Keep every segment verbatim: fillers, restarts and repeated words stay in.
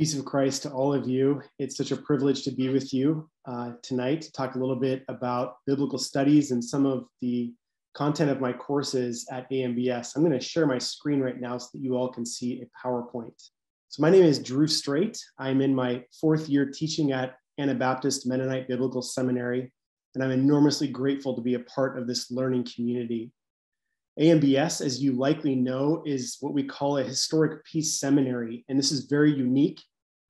Peace of Christ to all of you. It's such a privilege to be with you uh, tonight to talk a little bit about biblical studies and some of the content of my courses at A M B S. I'm going to share my screen right now so that you all can see a PowerPoint. So my name is Drew Strait. I'm in my fourth year teaching at Anabaptist Mennonite Biblical Seminary, and I'm enormously grateful to be a part of this learning community. A M B S, as you likely know, is what we call a historic peace seminary, and this is very unique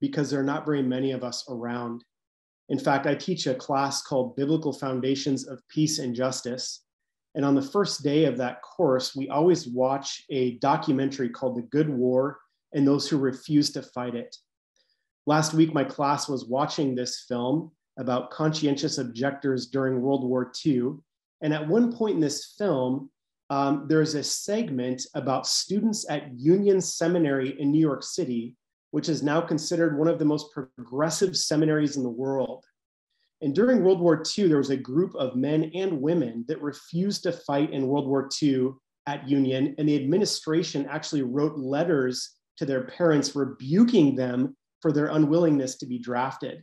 because there are not very many of us around. In fact, I teach a class called Biblical Foundations of Peace and Justice, and on the first day of that course, we always watch a documentary called The Good War and Those Who Refused to Fight It. Last week, my class was watching this film about conscientious objectors during World War Two, and at one point in this film, Um, there's a segment about students at Union Seminary in New York City, which is now considered one of the most progressive seminaries in the world. And during World War Two, there was a group of men and women that refused to fight in World War Two at Union, and the administration actually wrote letters to their parents rebuking them for their unwillingness to be drafted.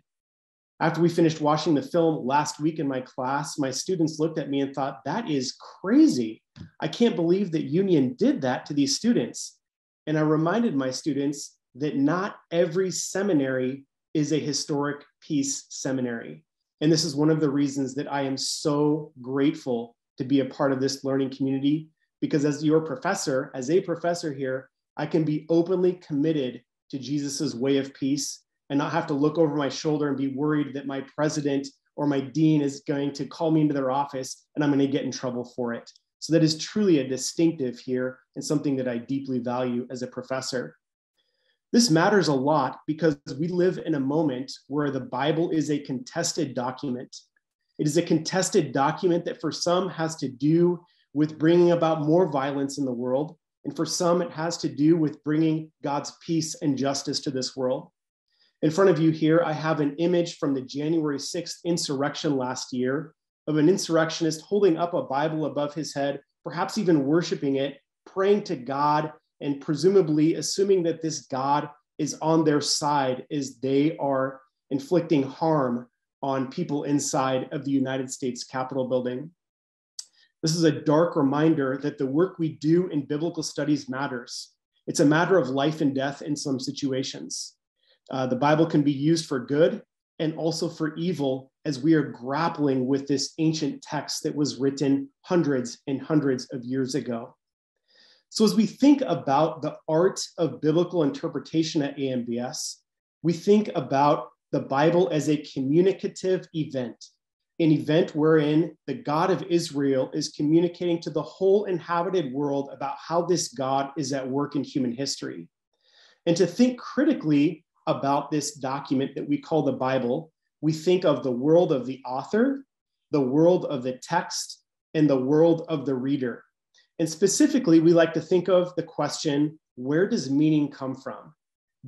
After we finished watching the film last week in my class, my students looked at me and thought, that is crazy. I can't believe that Union did that to these students. And I reminded my students that not every seminary is a historic peace seminary. And this is one of the reasons that I am so grateful to be a part of this learning community, because as your professor, as a professor here, I can be openly committed to Jesus's way of peace and not have to look over my shoulder and be worried that my president or my dean is going to call me into their office and I'm going to get in trouble for it. So that is truly a distinctive here and something that I deeply value as a professor. This matters a lot because we live in a moment where the Bible is a contested document. It is a contested document that for some has to do with bringing about more violence in the world, and for some it has to do with bringing God's peace and justice to this world. In front of you here, I have an image from the January sixth insurrection last year of an insurrectionist holding up a Bible above his head, perhaps even worshiping it, praying to God, and presumably assuming that this God is on their side as they are inflicting harm on people inside of the United States Capitol building. This is a dark reminder that the work we do in biblical studies matters. It's a matter of life and death in some situations. Uh, the Bible can be used for good and also for evil as we are grappling with this ancient text that was written hundreds and hundreds of years ago. So as we think about the art of biblical interpretation at A M B S, we think about the Bible as a communicative event, an event wherein the God of Israel is communicating to the whole inhabited world about how this God is at work in human history. And to think critically about this document that we call the Bible, we think of the world of the author, the world of the text, and the world of the reader. And specifically, we like to think of the question, where does meaning come from?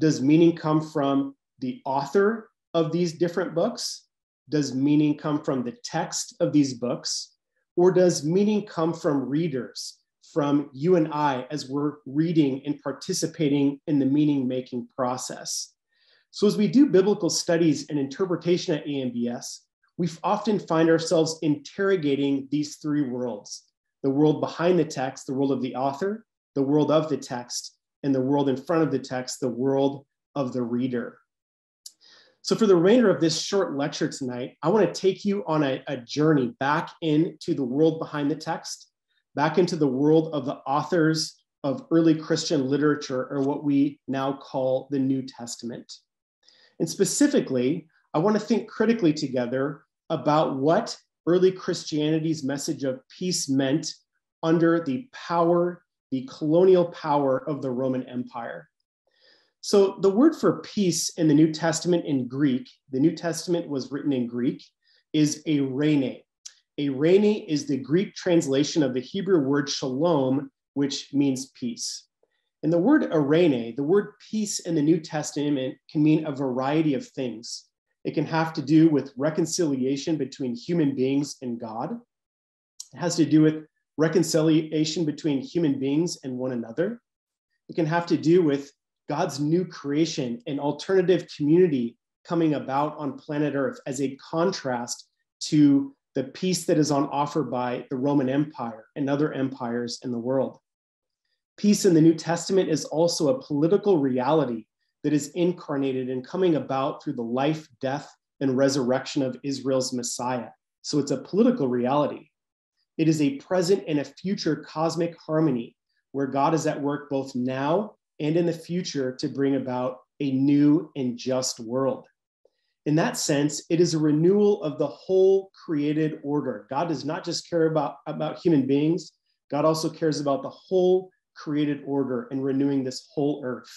Does meaning come from the author of these different books? Does meaning come from the text of these books? Or does meaning come from readers, from you and I, as we're reading and participating in the meaning-making process? So as we do biblical studies and interpretation at A M B S, we often find ourselves interrogating these three worlds: the world behind the text, the world of the author, the world of the text, and the world in front of the text, the world of the reader. So for the remainder of this short lecture tonight, I want to take you on a, a journey back into the world behind the text, back into the world of the authors of early Christian literature, or what we now call the New Testament. And specifically, I want to think critically together about what early Christianity's message of peace meant under the power, the colonial power of the Roman Empire. So the word for peace in the New Testament in Greek, the New Testament was written in Greek, is eirene. Eirene is the Greek translation of the Hebrew word shalom, which means peace. And the word eirene, the word peace in the New Testament, can mean a variety of things. It can have to do with reconciliation between human beings and God. It has to do with reconciliation between human beings and one another. It can have to do with God's new creation, an alternative community coming about on planet Earth as a contrast to the peace that is on offer by the Roman Empire and other empires in the world. Peace in the New Testament is also a political reality that is incarnated and coming about through the life, death, and resurrection of Israel's Messiah. So it's a political reality. It is a present and a future cosmic harmony where God is at work both now and in the future to bring about a new and just world. In that sense, it is a renewal of the whole created order. God does not just care about, about human beings. God also cares about the whole created order and renewing this whole earth.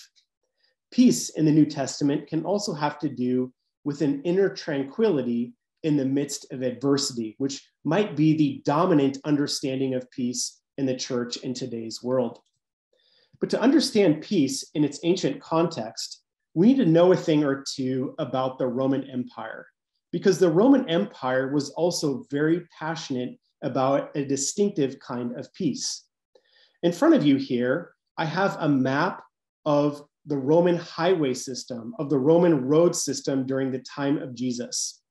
Peace in the New Testament can also have to do with an inner tranquility in the midst of adversity, which might be the dominant understanding of peace in the church in today's world. But to understand peace in its ancient context, we need to know a thing or two about the Roman Empire, because the Roman Empire was also very passionate about a distinctive kind of peace. In front of you here, I have a map of the Roman highway system, of the Roman road system during the time of Jesus.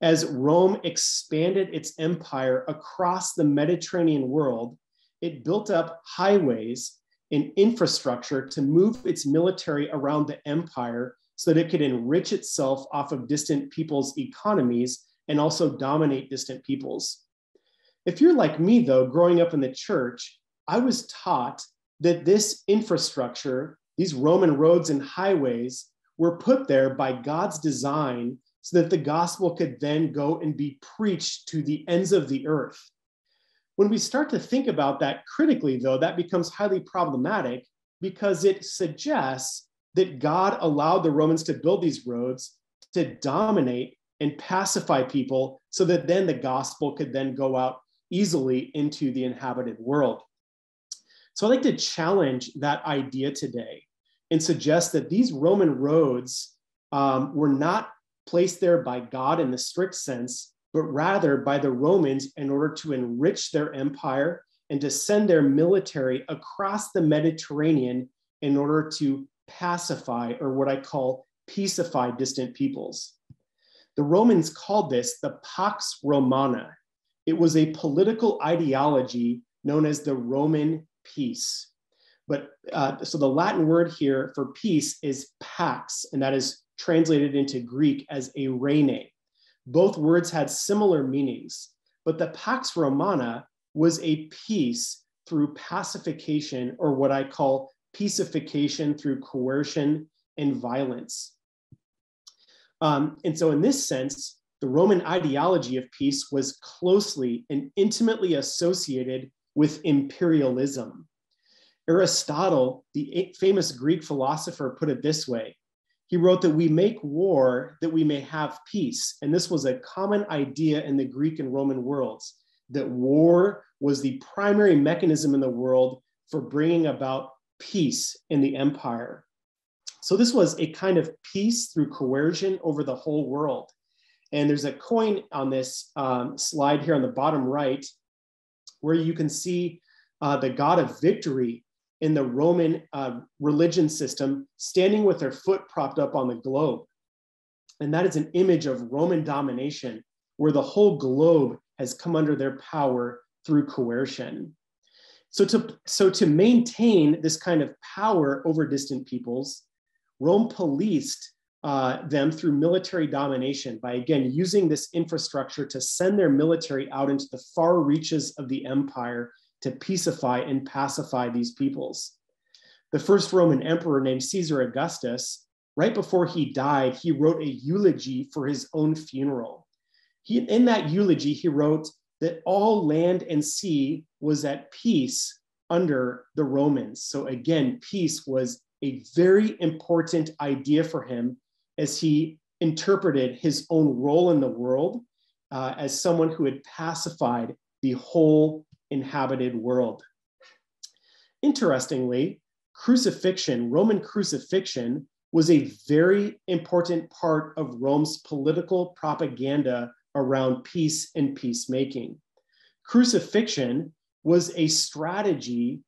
As Rome expanded its empire across the Mediterranean world, it built up highways and infrastructure to move its military around the empire so that it could enrich itself off of distant people's economies and also dominate distant peoples. If you're like me, though, growing up in the church, I was taught that this infrastructure, these Roman roads and highways, were put there by God's design so that the gospel could then go and be preached to the ends of the earth. When we start to think about that critically, though, that becomes highly problematic because it suggests that God allowed the Romans to build these roads to dominate and pacify people so that then the gospel could then go out easily into the inhabited world. So I'd like to challenge that idea today and suggest that these Roman roads um, were not placed there by God in the strict sense, but rather by the Romans in order to enrich their empire and to send their military across the Mediterranean in order to pacify, or what I call peacify, distant peoples. The Romans called this the Pax Romana. It was a political ideology known as the Roman peace. But uh, so the Latin word here for peace is pax, and that is translated into Greek as a reine. Both words had similar meanings, but the Pax Romana was a peace through pacification, or what I call peacification through coercion and violence. Um, and so in this sense, the Roman ideology of peace was closely and intimately associated with imperialism. Aristotle, the famous Greek philosopher, put it this way. He wrote that we make war that we may have peace. And this was a common idea in the Greek and Roman worlds, that war was the primary mechanism in the world for bringing about peace in the empire. So this was a kind of peace through coercion over the whole world. And there's a coin on this um, slide here on the bottom right, where you can see uh, the god of victory in the Roman uh, religion system, standing with their foot propped up on the globe. And that is an image of Roman domination, where the whole globe has come under their power through coercion. So to, so to maintain this kind of power over distant peoples, Rome policed uh, them through military domination by, again, using this infrastructure to send their military out into the far reaches of the empire to peacify and pacify these peoples. The first Roman emperor, named Caesar Augustus, right before he died, he wrote a eulogy for his own funeral. He, in that eulogy, he wrote that all land and sea was at peace under the Romans. So again, peace was a very important idea for him as he interpreted his own role in the world uh, as someone who had pacified the whole inhabited world. Interestingly, crucifixion, Roman crucifixion, was a very important part of Rome's political propaganda around peace and peacemaking. Crucifixion was a strategy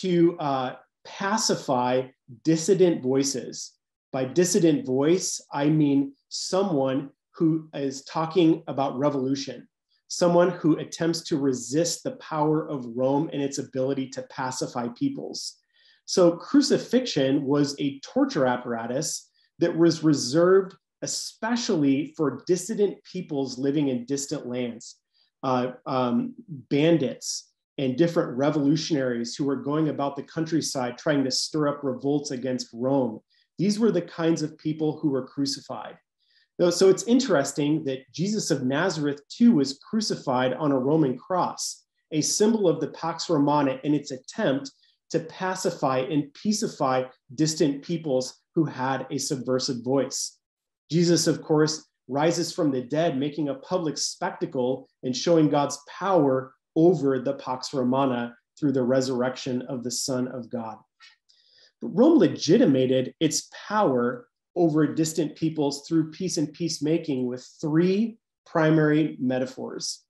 to uh, pacify dissident voices. By dissident voice, I mean someone who is talking about revolution, someone who attempts to resist the power of Rome and its ability to pacify peoples. So crucifixion was a torture apparatus that was reserved especially for dissident peoples living in distant lands, uh, um, bandits and different revolutionaries who were going about the countryside trying to stir up revolts against Rome. These were the kinds of people who were crucified. So it's interesting that Jesus of Nazareth too was crucified on a Roman cross, a symbol of the Pax Romana in its attempt to pacify and peacify distant peoples who had a subversive voice. Jesus, of course, rises from the dead, making a public spectacle and showing God's power over the Pax Romana through the resurrection of the Son of God. But Rome legitimated its power over distant peoples through peace and peacemaking with three primary metaphors.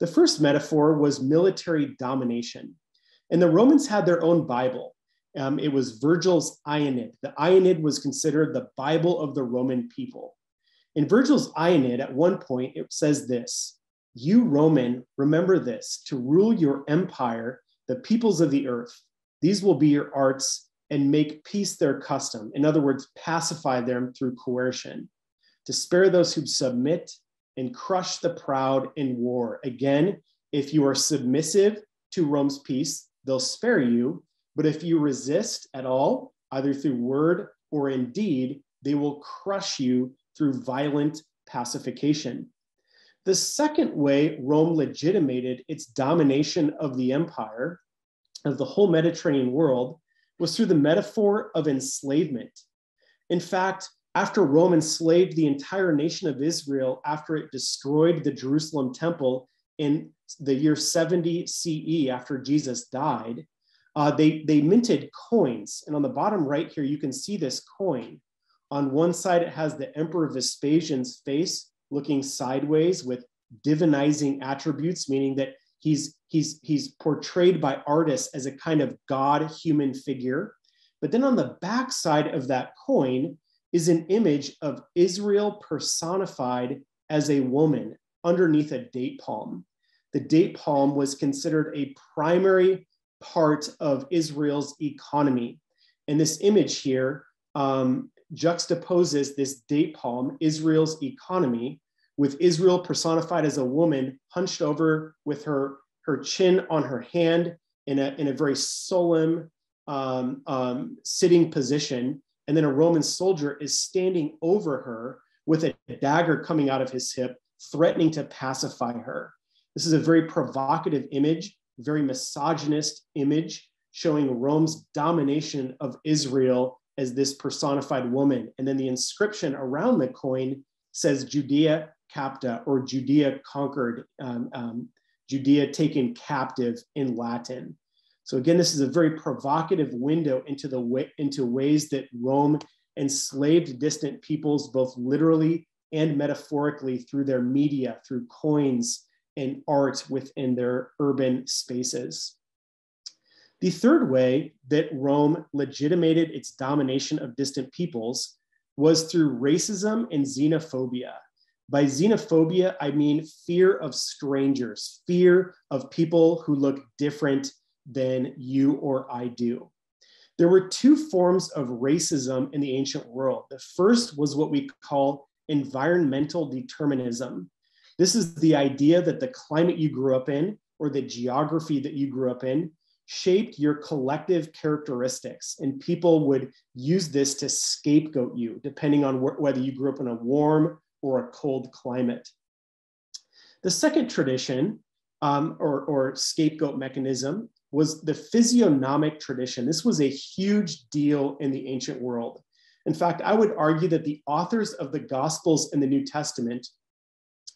The first metaphor was military domination. And the Romans had their own Bible. Um, it was Virgil's Aeneid. The Aeneid was considered the Bible of the Roman people. In Virgil's Aeneid, at one point, it says this: "You, Roman, remember this, to rule your empire, the peoples of the earth. These will be your arts, and make peace their custom." In other words, pacify them through coercion. "To spare those who submit and crush the proud in war." Again, if you are submissive to Rome's peace, they'll spare you. But if you resist at all, either through word or in deed, they will crush you through violent pacification. The second way Rome legitimated its domination of the empire, of the whole Mediterranean world, was through the metaphor of enslavement. In fact, after Rome enslaved the entire nation of Israel after it destroyed the Jerusalem temple in the year seventy C E after Jesus died, Uh, they, they minted coins. And on the bottom right here, you can see this coin. On one side, it has the Emperor Vespasian's face looking sideways with divinizing attributes, meaning that he's, he's, he's portrayed by artists as a kind of God-human figure. But then on the back side of that coin is an image of Israel personified as a woman underneath a date palm. The date palm was considered a primary part of Israel's economy. And this image here um, juxtaposes this date palm, Israel's economy, with Israel personified as a woman hunched over with her, her chin on her hand in a, in a very solemn um, um, sitting position. And then a Roman soldier is standing over her with a dagger coming out of his hip, threatening to pacify her. This is a very provocative image, very misogynist image, showing Rome's domination of Israel as this personified woman. And then the inscription around the coin says Judea capta, or Judea conquered, um, um, Judea taken captive in Latin. So again, this is a very provocative window into, the way, into ways that Rome enslaved distant peoples, both literally and metaphorically, through their media, through coins, and art within their urban spaces. The third way that Rome legitimated its domination of distant peoples was through racism and xenophobia. By xenophobia, I mean fear of strangers, fear of people who look different than you or I do. There were two forms of racism in the ancient world. The first was what we call environmental determinism. This is the idea that the climate you grew up in or the geography that you grew up in shaped your collective characteristics. And people would use this to scapegoat you, depending on wh- whether you grew up in a warm or a cold climate. The second tradition um, or, or scapegoat mechanism was the physiognomic tradition. This was a huge deal in the ancient world. In fact, I would argue that the authors of the Gospels and the New Testament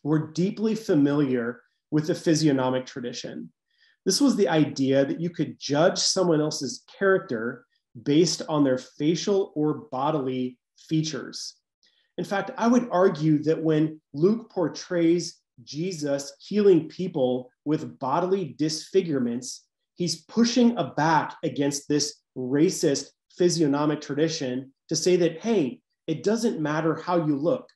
were deeply familiar with the physiognomic tradition. This was the idea that you could judge someone else's character based on their facial or bodily features. In fact, I would argue that when Luke portrays Jesus healing people with bodily disfigurements, he's pushing back against this racist physiognomic tradition to say that, hey, it doesn't matter how you look.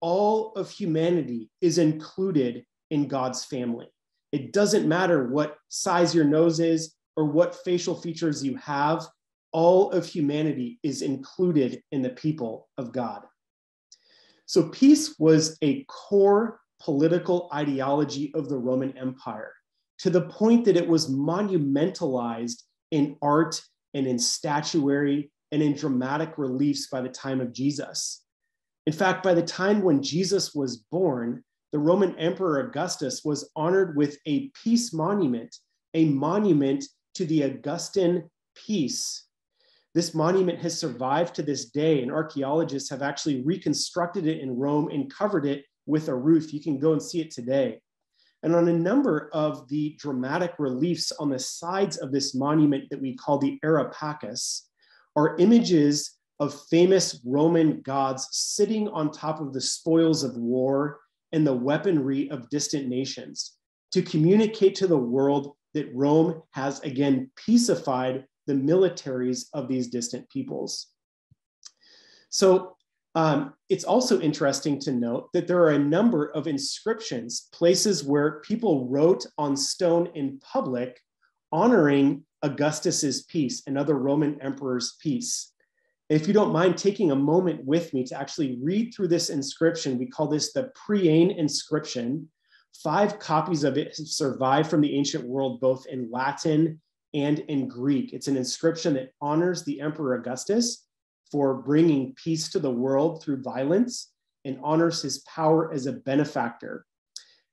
All of humanity is included in God's family. It doesn't matter what size your nose is or what facial features you have. All of humanity is included in the people of God. So peace was a core political ideology of the Roman Empire, to the point that it was monumentalized in art and in statuary and in dramatic reliefs by the time of Jesus. In fact, by the time when Jesus was born, the Roman Emperor Augustus was honored with a peace monument, a monument to the Augustan peace. This monument has survived to this day, and archaeologists have actually reconstructed it in Rome and covered it with a roof. You can go and see it today. And on a number of the dramatic reliefs on the sides of this monument that we call the Ara Pacis are images of famous Roman gods sitting on top of the spoils of war and the weaponry of distant nations to communicate to the world that Rome has again peacified the militaries of these distant peoples. So um, it's also interesting to note that there are a number of inscriptions, places where people wrote on stone in public honoring Augustus's peace and other Roman emperors' peace. If you don't mind taking a moment with me to actually read through this inscription, we call this the Priene inscription. Five copies of it survive from the ancient world, both in Latin and in Greek. It's an inscription that honors the Emperor Augustus for bringing peace to the world through violence and honors his power as a benefactor.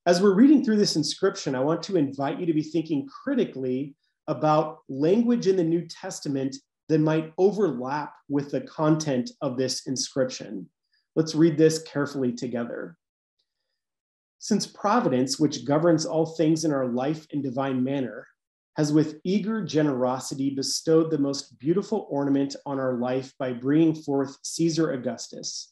As we're reading through this inscription, I want to invite you to be thinking critically about language in the New Testament that might overlap with the content of this inscription. Let's read this carefully together. Since providence, which governs all things in our life in divine manner, has with eager generosity bestowed the most beautiful ornament on our life by bringing forth Caesar Augustus,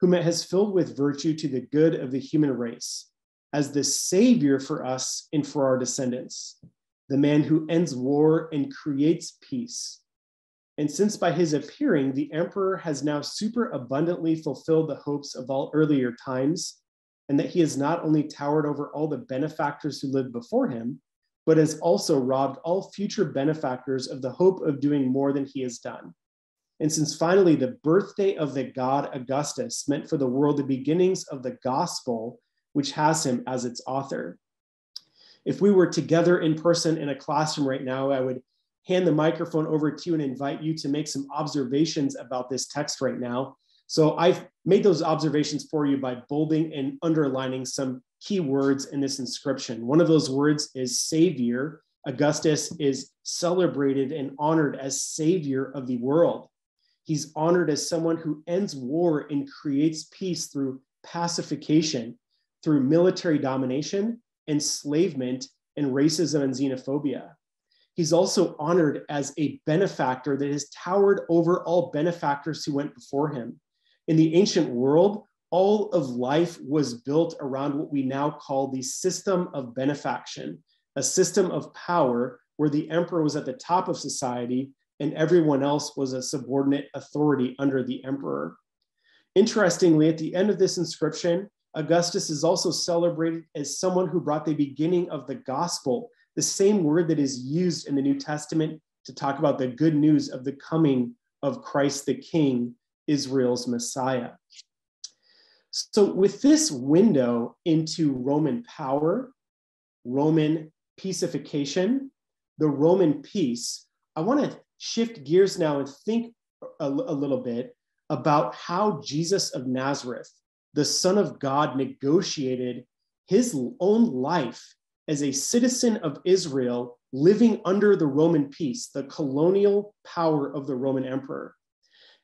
whom it has filled with virtue to the good of the human race, as the savior for us and for our descendants, the man who ends war and creates peace. And since by his appearing, the emperor has now superabundantly fulfilled the hopes of all earlier times, and that he has not only towered over all the benefactors who lived before him, but has also robbed all future benefactors of the hope of doing more than he has done. And since finally the birthday of the god Augustus meant for the world the beginnings of the gospel, which has him as its author. If we were together in person in a classroom right now, I would hand the microphone over to you and invite you to make some observations about this text right now. So I've made those observations for you by bolding and underlining some key words in this inscription. One of those words is savior. Augustus is celebrated and honored as savior of the world. He's honored as someone who ends war and creates peace through pacification, through military domination, enslavement, and racism and xenophobia. He's also honored as a benefactor that has towered over all benefactors who went before him. In the ancient world, all of life was built around what we now call the system of benefaction, a system of power where the emperor was at the top of society and everyone else was a subordinate authority under the emperor. Interestingly, at the end of this inscription, Augustus is also celebrated as someone who brought the beginning of the gospel, the same word that is used in the New Testament to talk about the good news of the coming of Christ the King, Israel's Messiah. So with this window into Roman power, Roman peacification, the Roman peace, I want to shift gears now and think a, a little bit about how Jesus of Nazareth, the Son of God, negotiated his own life as a citizen of Israel living under the Roman peace, the colonial power of the Roman emperor.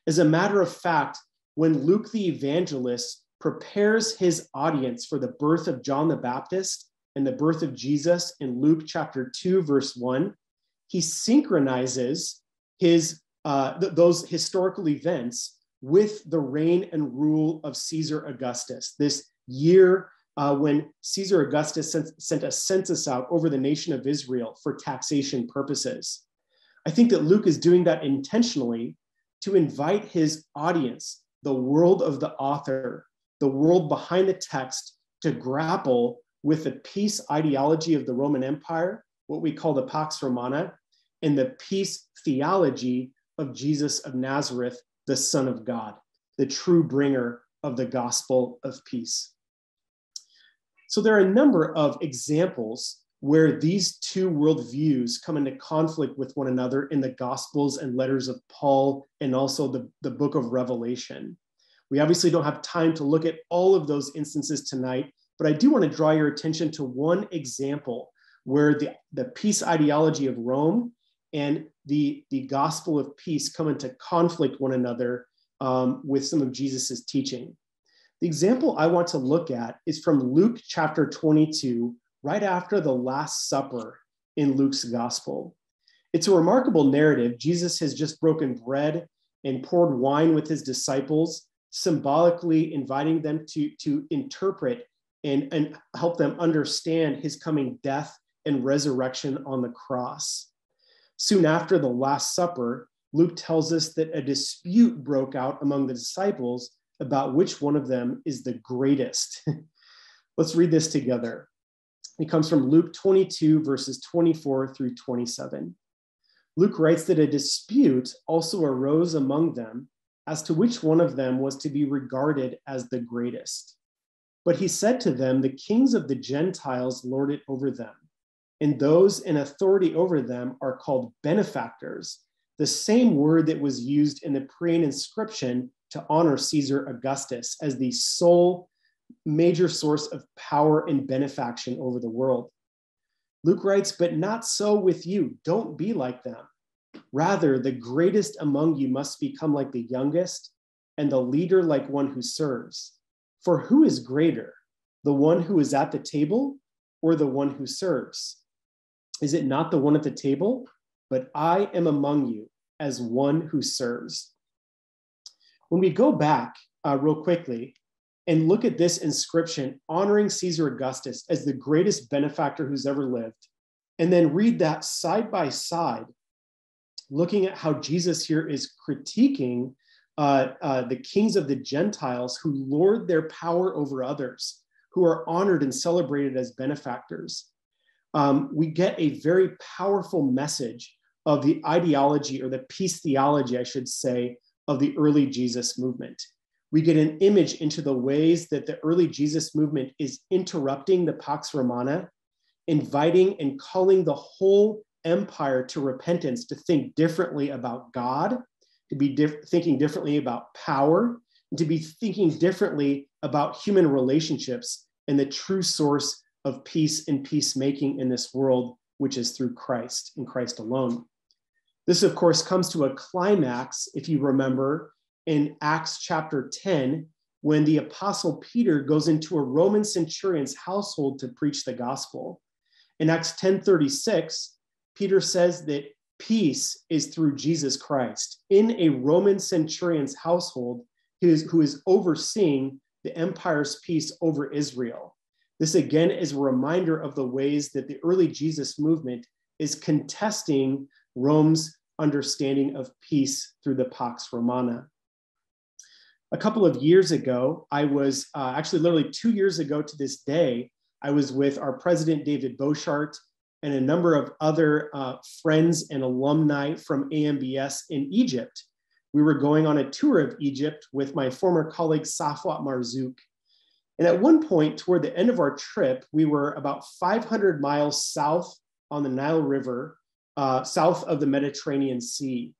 As a matter of fact, when Luke the evangelist prepares his audience for the birth of John the Baptist and the birth of Jesus in Luke chapter two, verse one, he synchronizes his, uh, th- those historical events with the reign and rule of Caesar Augustus, this year Uh, when Caesar Augustus sent, sent a census out over the nation of Israel for taxation purposes. I I think that Luke is doing that intentionally to invite his audience, the world of the author, the world behind the text, to grapple with the peace ideology of the Roman Empire, what we call the Pax Romana, and the peace theology of Jesus of Nazareth, the Son of God, the true bringer of the gospel of peace. So there are a number of examples where these two worldviews come into conflict with one another in the Gospels and letters of Paul, and also the, the book of Revelation. We obviously don't have time to look at all of those instances tonight, but I do want to draw your attention to one example where the, the peace ideology of Rome and the, the gospel of peace come into conflict one another um, with some of Jesus's teaching. The example I want to look at is from Luke chapter twenty-two, right after the Last Supper in Luke's gospel. It's a remarkable narrative. Jesus has just broken bread and poured wine with his disciples, symbolically inviting them to, to interpret and, and help them understand his coming death and resurrection on the cross. Soon after the Last Supper, Luke tells us that a dispute broke out among the disciples about which one of them is the greatest. Let's read this together. It comes from Luke twenty-two, verses twenty-four through twenty-seven. Luke writes that a dispute also arose among them as to which one of them was to be regarded as the greatest. But he said to them, "The kings of the Gentiles lord it over them, and those in authority over them are called benefactors," the same word that was used in the Priene inscription to honor Caesar Augustus as the sole major source of power and benefaction over the world. Luke writes, "But not so with you. Don't be like them. Rather, the greatest among you must become like the youngest, and the leader like one who serves. For who is greater, the one who is at the table or the one who serves? Is it not the one at the table? But I am among you as one who serves." When we go back uh, real quickly, and look at this inscription honoring Caesar Augustus as the greatest benefactor who's ever lived, and then read that side by side, looking at how Jesus here is critiquing uh, uh, the kings of the Gentiles who lord their power over others, who are honored and celebrated as benefactors. Um, we get a very powerful message of the ideology, or the peace theology, I should say, of the early Jesus movement. We get an image into the ways that the early Jesus movement is interrupting the Pax Romana, inviting and calling the whole empire to repentance, to think differently about God, to be diff- thinking differently about power, and to be thinking differently about human relationships and the true source of peace and peacemaking in this world, which is through Christ and Christ alone. This, of course, comes to a climax, if you remember, in Acts chapter ten, when the apostle Peter goes into a Roman centurion's household to preach the gospel. In Acts ten thirty-six, Peter says that peace is through Jesus Christ in a Roman centurion's household who is, who is overseeing the empire's peace over Israel. This again is a reminder of the ways that the early Jesus movement is contesting Rome's understanding of peace through the Pax Romana. A couple of years ago, I was uh, actually literally two years ago to this day, I was with our president, David Beauchart, and a number of other uh, friends and alumni from A M B S in Egypt. We were going on a tour of Egypt with my former colleague, Safwat Marzouk. And at one point toward the end of our trip, we were about five hundred miles south on the Nile River, uh, south of the Mediterranean Sea.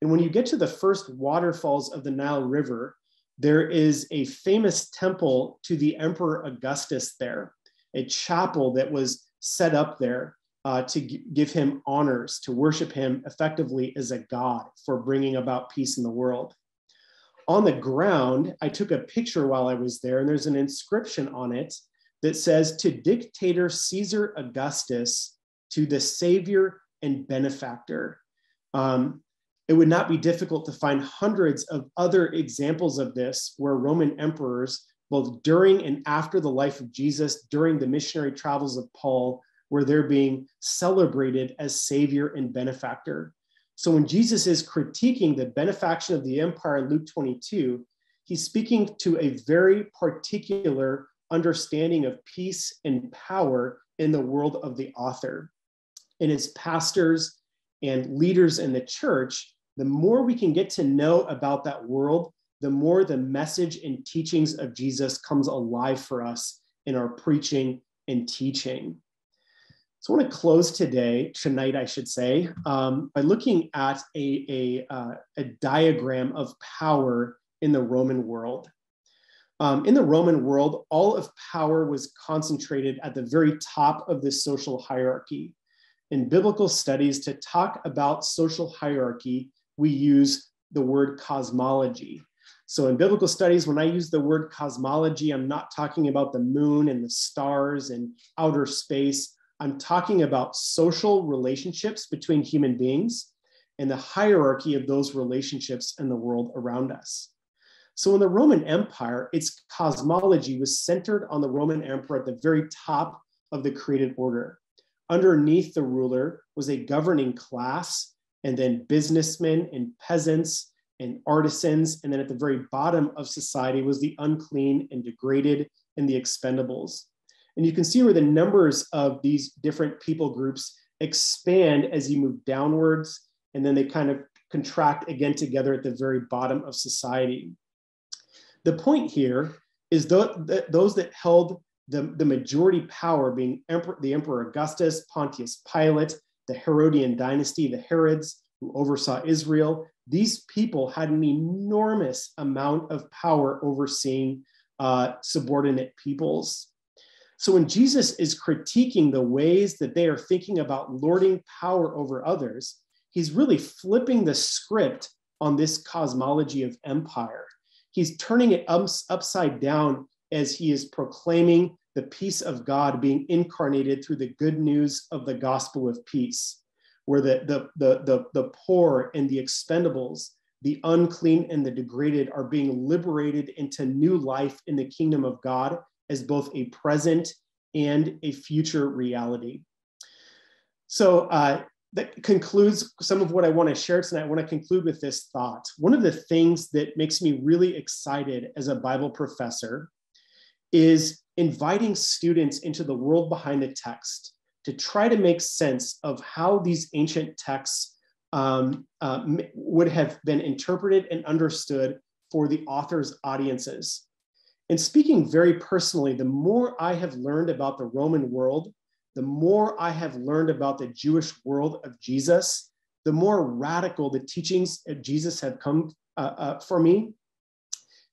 And when you get to the first waterfalls of the Nile River, there is a famous temple to the Emperor Augustus there, a chapel that was set up there uh, to g- give him honors, to worship him effectively as a god for bringing about peace in the world. On the ground, I took a picture while I was there, and there's an inscription on it that says, "To Dictator Caesar Augustus, to the Savior and Benefactor." Um, It would not be difficult to find hundreds of other examples of this where Roman emperors, both during and after the life of Jesus, during the missionary travels of Paul, where they're being celebrated as savior and benefactor. So when Jesus is critiquing the benefaction of the empire in Luke twenty-two, he's speaking to a very particular understanding of peace and power in the world of the author. And as pastors and leaders in the church, the more we can get to know about that world, the more the message and teachings of Jesus comes alive for us in our preaching and teaching. So I want to close today, tonight I should say, um, by looking at a, a, uh, a diagram of power in the Roman world. Um, in the Roman world, all of power was concentrated at the very top of the social hierarchy. In biblical studies, to talk about social hierarchy, we use the word cosmology. So in biblical studies, when I use the word cosmology, I'm not talking about the moon and the stars and outer space. I'm talking about social relationships between human beings and the hierarchy of those relationships in the world around us. So in the Roman Empire, its cosmology was centered on the Roman emperor at the very top of the created order. Underneath the ruler was a governing class, and then businessmen and peasants and artisans, and then at the very bottom of society was the unclean and degraded and the expendables. And you can see where the numbers of these different people groups expand as you move downwards, and then they kind of contract again together at the very bottom of society. The point here is that those that held the, the majority power, being Emperor, the Emperor Augustus, Pontius Pilate, the Herodian dynasty, the Herods, who oversaw Israel, these people had an enormous amount of power overseeing uh, subordinate peoples. So when Jesus is critiquing the ways that they are thinking about lording power over others, he's really flipping the script on this cosmology of empire. He's turning it ups, upside down as he is proclaiming the peace of God being incarnated through the good news of the gospel of peace, where the, the, the, the, the poor and the expendables, the unclean and the degraded are being liberated into new life in the kingdom of God, as both a present and a future reality. So uh, that concludes some of what I want to share tonight. I want to conclude with this thought. One of the things that makes me really excited as a Bible professor is inviting students into the world behind the text to try to make sense of how these ancient texts um, uh, would have been interpreted and understood for the author's audiences. And speaking very personally, the more I have learned about the Roman world, the more I have learned about the Jewish world of Jesus, the more radical the teachings of Jesus have come uh, uh, for me,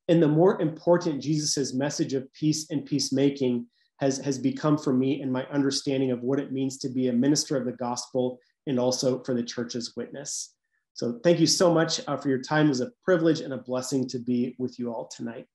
and the more important Jesus's message of peace and peacemaking has, has become for me in my understanding of what it means to be a minister of the gospel and also for the church's witness. So thank you so much uh, for your time. It was a privilege and a blessing to be with you all tonight.